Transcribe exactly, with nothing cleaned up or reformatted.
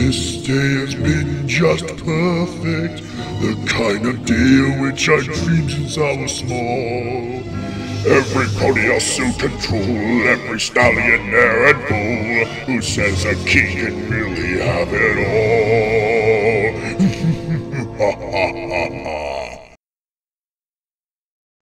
This day has been just perfect, the kind of day which I've dreamed since I was small. Every pony I so control, every stallion, mare and bull, who says a king can really have it all.